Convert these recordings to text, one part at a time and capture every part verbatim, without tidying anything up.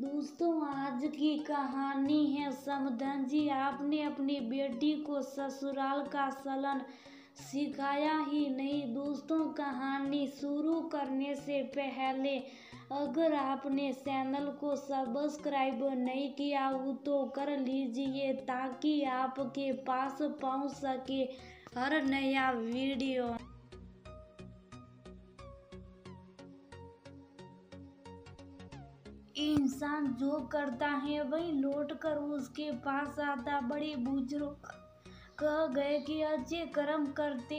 दोस्तों आज की कहानी है समधनजी। आपने अपनी बेटी को ससुराल का सलन सिखाया ही नहीं। दोस्तों कहानी शुरू करने से पहले अगर आपने चैनल को सब्सक्राइब नहीं किया हो तो कर लीजिए ताकि आपके पास पहुंच सके हर नया वीडियो। इंसान जो करता है वही लौट कर उसके पास आता। बड़े बुजुर्ग कह गए कि अच्छे कर्म करते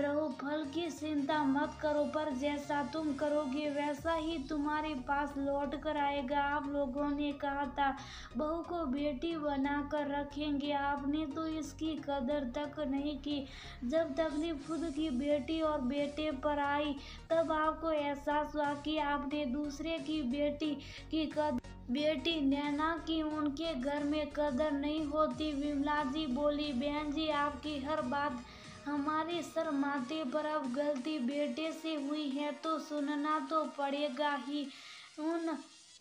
रहो, फल की चिंता मत करो, पर जैसा तुम करोगे वैसा ही तुम्हारे पास लौट कर आएगा। आप लोगों ने कहा था बहू को बेटी बना कर रखेंगे, आपने तो इसकी कदर तक नहीं की। जब तकलीफ खुद की बेटी और बेटे पर आई तब आपको एहसास हुआ कि आपने दूसरे की बेटी की कदर बेटी नैना की उनके घर में कदर नहीं होती। विमला जी बोली, बहन जी आपकी हर बात हमारे सर माथे पर, अब गलती बेटे से हुई है तो सुनना तो पड़ेगा ही। उन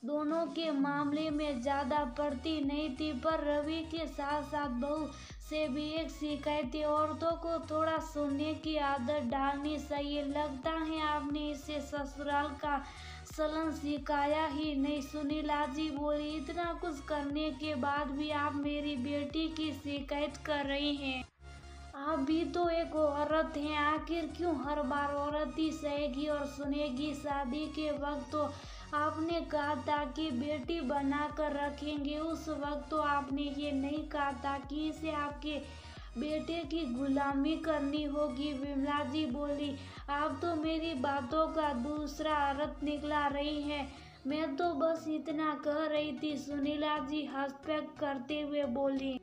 दोनों के मामले में ज़्यादा पड़ती नहीं थी, पर रवि के साथ साथ बहू से भी एक शिकायत है, औरतों को थोड़ा सुनने की आदत डालनी चाहिए। लगता है आपने इसे ससुराल का सलन सिखाया ही नहीं। सुनीला जी बोली, इतना कुछ करने के बाद भी आप मेरी बेटी की शिकायत कर रही हैं। आप भी तो एक औरत हैं, आखिर क्यों हर बार औरत ही सहेगी और सुनेगी। शादी के वक्त तो आपने कहा था कि बेटी बना कर रखेंगे, उस वक्त तो आपने ये नहीं कहा था कि इसे आपके बेटे की गुलामी करनी होगी। विमला जी बोली, आप तो मेरी बातों का दूसरा अर्थ निकला रही हैं, मैं तो बस इतना कह रही थी। सुनीला जी हस्तक्षेप करते हुए बोली,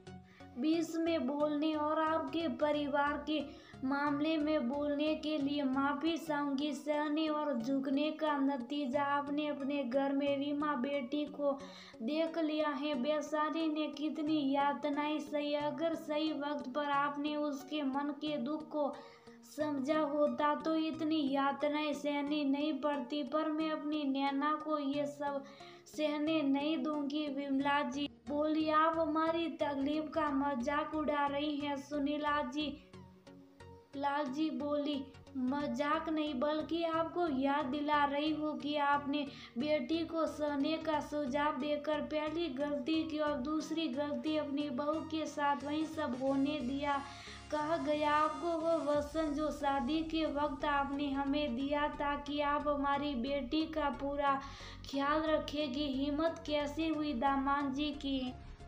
बीच में बोलने और आपके परिवार के मामले में बोलने के लिए माफ़ी चाहूँगी। सहने और झुकने का नतीजा आपने अपने घर में रीमा बेटी को देख लिया है। बेचारी ने कितनी यातनाएं सही। अगर सही वक्त पर आपने उसके मन के दुख को समझा होता तो इतनी यातनाएं सहनी नहीं पड़ती, पर मैं अपनी नैना को ये सब सहने नहीं दूंगी। विमला जी बोली, आप हमारी तकलीफ का मजाक उड़ा रही हैं। सुनीला जी लाल जी बोली, मजाक नहीं बल्कि आपको याद दिला रही हो कि आपने बेटी को सहने का सुझाव देकर पहली गलती की और दूसरी गलती अपनी बहू के साथ वही सब होने दिया। कहा गया आपको वो वचन जो शादी के वक्त आपने हमें दिया था कि आप हमारी बेटी का पूरा ख्याल रखेगी। हिम्मत कैसे हुई दामाद जी की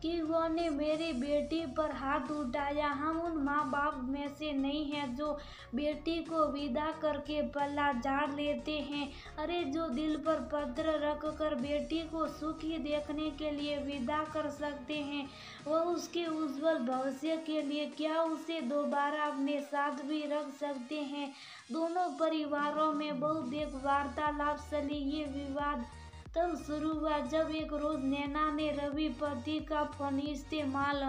कि उन्होंने मेरी बेटी पर हाथ उठाया। हम उन माँ बाप में से नहीं हैं जो बेटी को विदा करके पल्ला झाड़ लेते हैं। अरे जो दिल पर पत्र रख कर बेटी को सुखी देखने के लिए विदा कर सकते हैं, वो उसके उज्जवल भविष्य के लिए क्या उसे दोबारा अपने साथ भी रख सकते हैं। दोनों परिवारों में बहुत एक वार्तालाप चली। ये विवाद तब शुरू हुआ जब एक रोज नैना ने रवि पति का फोन इस्तेमाल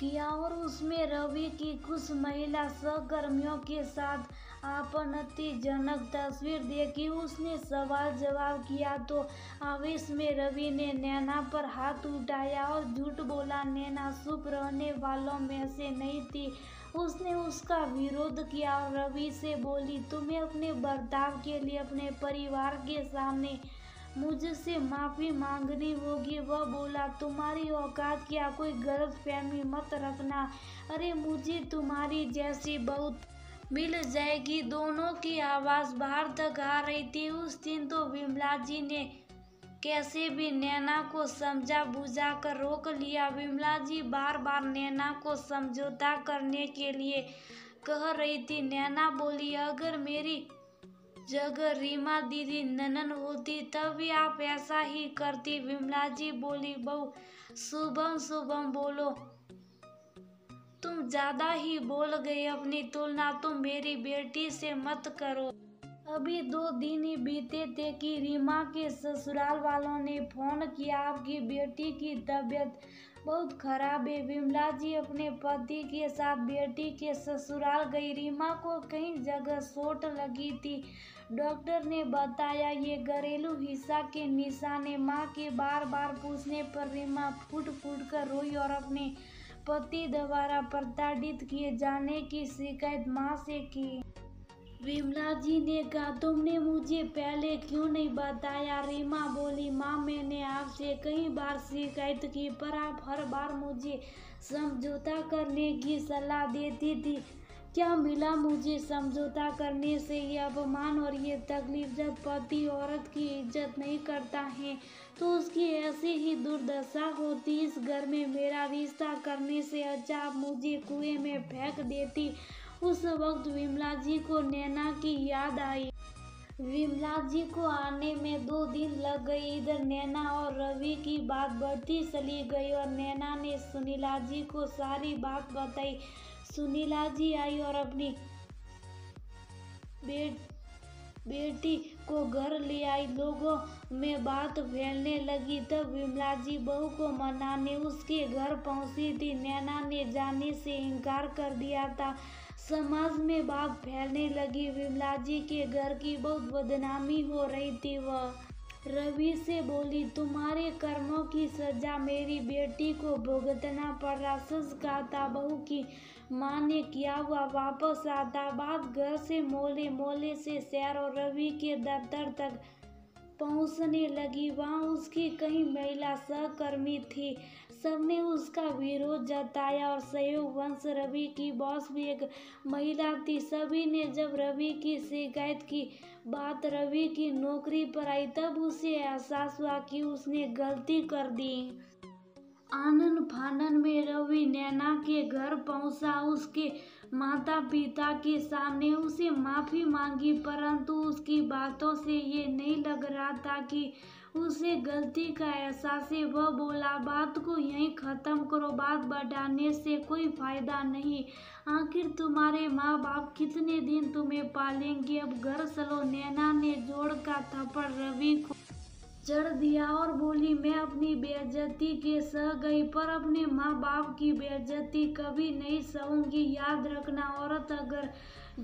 किया और उसमें रवि की कुछ महिला सहकर्मियों के साथ आपत्तिजनक तस्वीर देखी। उसने सवाल जवाब किया तो आवेश में रवि ने नैना पर हाथ उठाया और झूठ बोला। नैना चुप रहने वालों में से नहीं थी, उसने उसका विरोध किया और रवि से बोली, तुम्हें अपने बर्ताव के लिए अपने परिवार के सामने मुझसे माफ़ी मांगनी होगी। वह बोला, तुम्हारी औकात क्या, कोई गलतफहमी मत रखना, अरे मुझे तुम्हारी जैसी बहुत मिल जाएगी। दोनों की आवाज़ बाहर तक आ रही थी। उस दिन तो विमला जी ने कैसे भी नैना को समझा बुझा कर रोक लिया। विमला जी बार बार नैना को समझौता करने के लिए कह रही थी। नैना बोली, अगर मेरी जगह रीमा दीदी ननन होती तब भी आप ऐसा ही करती। विमला जी बोली, बहू शुभम शुभम बोलो, तुम ज़्यादा ही बोल गई, अपनी तुलना तुम मेरी बेटी से मत करो। अभी दो दिन ही बीते थे कि रीमा के ससुराल वालों ने फोन किया, आपकी बेटी की तबीयत बहुत खराब है। विमला जी अपने पति के साथ बेटी के ससुराल गई। रीमा को कई जगह चोट लगी थी। डॉक्टर ने बताया ये घरेलू हिंसा के निशान है। माँ के बार बार पूछने पर रीमा फूट फूट कर रोई और अपने पति द्वारा प्रताड़ित किए जाने की शिकायत माँ से की। विमला जी ने कहा तुमने मुझे पहले क्यों नहीं बताया। रीमा बोली माँ मैंने आपसे कई बार शिकायत की पर आप हर बार मुझे समझौता करने की सलाह देती थी। क्या मिला मुझे समझौता करने से? ये अपमान और ये तकलीफ। जब पति औरत की इज्जत नहीं करता है तो उसकी ऐसी ही दुर्दशा होती। इस घर में मेरा रिश्ता करने से अच्छा आप मुझे कुएं में फेंक देती। उस वक्त विमला जी को नैना की याद आई। विमला जी को आने में दो दिन लग गए। इधर नैना और रवि की बात बढ़ती चली गई और नैना ने सुनीला जी को सारी बात बताई। सुनीला जी आई और अपनी बेट बेटी को घर ले आई। लोगों में बात फैलने लगी। तब विमला जी बहू को मनाने उसके घर पहुंची थी। नैना ने जाने से इनकार कर दिया था। समाज में बात फैलने लगी। विमला जी के घर की बहुत बदनामी हो रही थी। वह रवि से बोली तुम्हारे कर्मों की सजा मेरी बेटी को भुगतना पड़ रहा। सच कहा था बहू की माँ ने, किया हुआ वापस आता। बात घर से मोहल्ले, मोहल्ले से शहर और रवि के दफ्तर तक पहुँचने लगी। वहाँ उसकी कई महिला सहकर्मी थी। सबने उसका विरोध जताया और सहयोग वंश रवि की बॉस भी एक महिला थी। सभी ने जब रवि की शिकायत की बात रवि की नौकरी पर आई तब उसे एहसास हुआ कि उसने गलती कर दी। आनन फानन में रवि नैना के घर पहुंचा। उसके माता पिता के सामने उसे माफ़ी मांगी परंतु उसकी बातों से ये नहीं लग रहा था कि उसे गलती का एहसास है। वह बोला बात को यहीं ख़त्म करो, बात बढ़ाने से कोई फ़ायदा नहीं। आखिर तुम्हारे माँ बाप कितने दिन तुम्हें पालेंगे, अब घर चलो। नैना ने जोड़ का थप्पड़ रवि को जड़ दिया और बोली मैं अपनी बेइज्जती के सह गई पर अपने माँ बाप की बेइज्जती कभी नहीं सहूंगी। याद रखना औरत अगर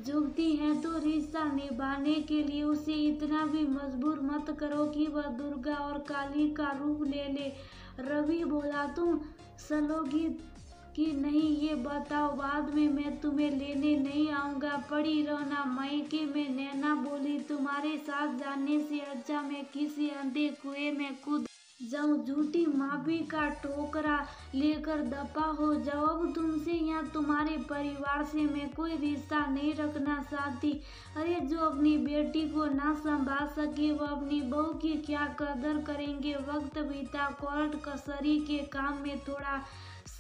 झुकती है तो रिश्ता निभाने के लिए उसे इतना भी मजबूर मत करो कि वह दुर्गा और काली का रूप ले ले। रवि बोला तुम सलोगी कि नहीं ये बताओ, बाद में मैं तुम्हें लेने नहीं आऊँगा, पड़ी रहना मायके में। नैना बोली तुम्हारे साथ जाने से अच्छा मैं किसी अंधे कुएं में कूद जाऊँ, झूठी माफी का ठोकरा लेकर दफा हो जाओ। अब तुमसे या तुम्हारे परिवार से मैं कोई रिश्ता नहीं रखना चाहती। अरे जो अपनी बेटी को ना संभाल सके वह अपनी बहू की क्या कदर करेंगे। वक्त बीता, कोर्ट कचहरी के काम में थोड़ा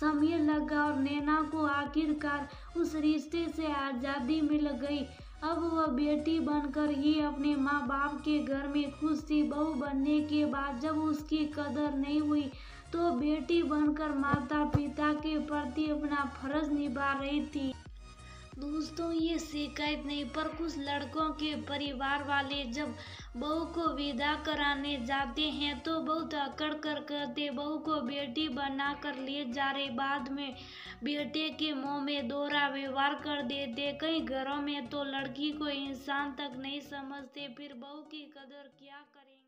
समय लगा और नैना को आखिरकार उस रिश्ते से आज़ादी मिल गई। अब वह बेटी बनकर ही अपने माँ बाप के घर में खुश थी। बहू बनने के बाद जब उसकी कदर नहीं हुई तो बेटी बनकर माता पिता के प्रति अपना फर्ज निभा रही थी। दोस्तों ये शिकायत नहीं पर कुछ लड़कों के परिवार वाले जब बहू को विदा कराने जाते हैं तो बहुत अकड़ कर करते बहू को बेटी बना कर ले जा रहे, बाद में बेटे के मुंह में दोहरा व्यवहार कर देते। कई घरों में तो लड़की को इंसान तक नहीं समझते, फिर बहू की कदर क्या करें।